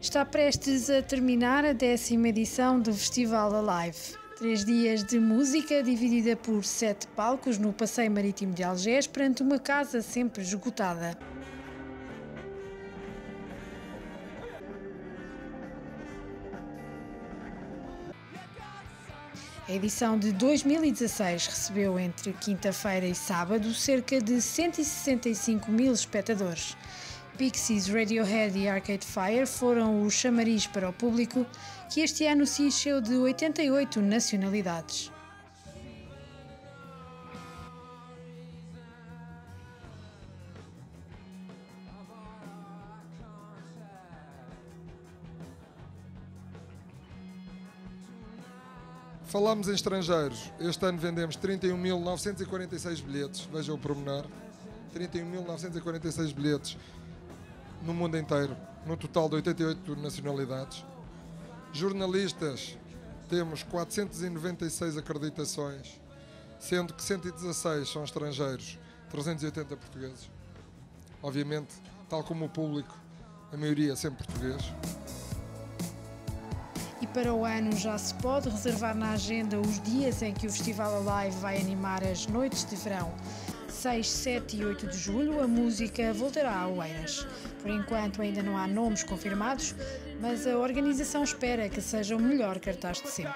Está prestes a terminar a 10ª edição do Festival Alive. 3 dias de música dividida por 7 palcos no Passeio Marítimo de Algés, perante uma casa sempre esgotada. A edição de 2016 recebeu entre quinta-feira e sábado cerca de 165 mil espectadores. Pixies, Radiohead e Arcade Fire foram o chamariz para o público, que este ano se encheu de 88 nacionalidades. Falámos em estrangeiros. Este ano vendemos 31.946 bilhetes, veja o pormenor, 31.946 bilhetes no mundo inteiro, no total de 88 nacionalidades. Jornalistas, temos 496 acreditações, sendo que 116 são estrangeiros, 380 portugueses. Obviamente, tal como o público, a maioria sempre português. E para o ano já se pode reservar na agenda os dias em que o Festival Alive vai animar as noites de verão. 6, 7 e 8 de julho a música voltará a Oeiras. Por enquanto ainda não há nomes confirmados, mas a organização espera que seja o melhor cartaz de sempre.